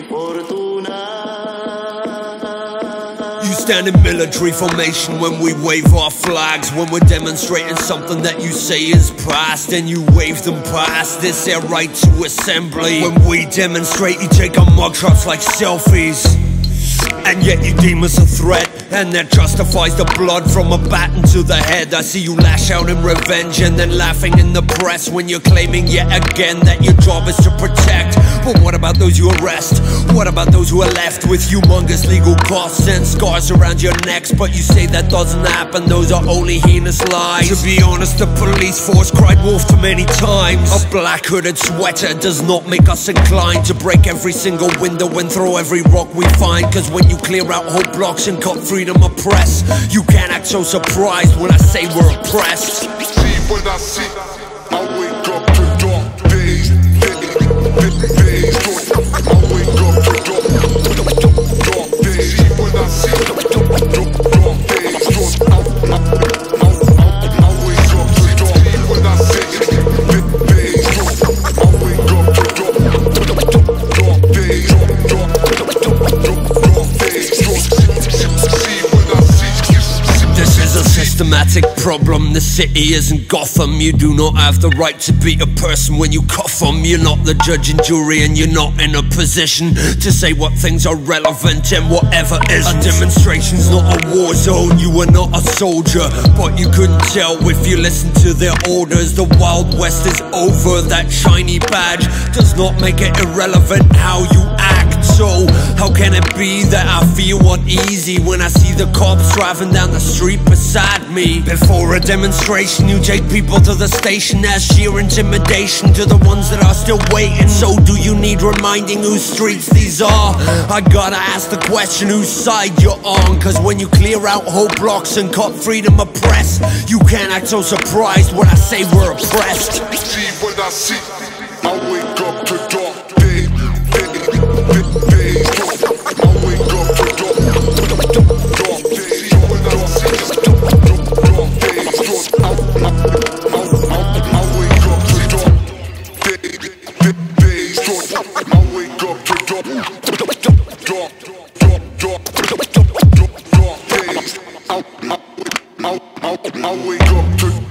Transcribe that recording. You stand in military formation when we wave our flags. When we're demonstrating something that you say is price, then you wave them past. This their right to assembly. When we demonstrate, you take our mug shots like selfies, and yet you deem us a threat, and that justifies the blood from a baton to the head. I see you lash out in revenge and then laughing in the press when you're claiming yet again that your job is to protect. But what about those you arrest? What about those who are left with humongous legal costs and scars around your necks? But you say that doesn't happen, those are only heinous lies. To be honest, the police force cried wolf too many times. A black hooded sweater does not make us inclined to break every single window and throw every rock we find. Cause when you clear out whole blocks and cut freedom oppressed, you can't act so surprised when I say we're oppressed. See what I see, I wake up to dark days. I wake up to dark days. See what I see, dark days. I wake up to dark days. When I see, I wake up to dark days. Systematic problem, the city isn't Gotham. You do not have the right to beat a person when you cuff them. You're not the judge and jury, and you're not in a position to say what things are relevant and whatever isn't. A demonstration's not a war zone, you are not a soldier. But you couldn't tell if you listened to their orders. The Wild West is over, that shiny badge does not make it irrelevant how you act. So how can it be that I feel uneasy when I see the cops driving down the street beside me? Before a demonstration, you take people to the station as sheer intimidation to the ones that are still waiting. So do you need reminding whose streets these are? I gotta ask the question, whose side you're on? Cause when you clear out whole blocks and cut freedom oppressed, you can't act so surprised when I say we're oppressed. See what I see, I wake up to dark days. I wake up to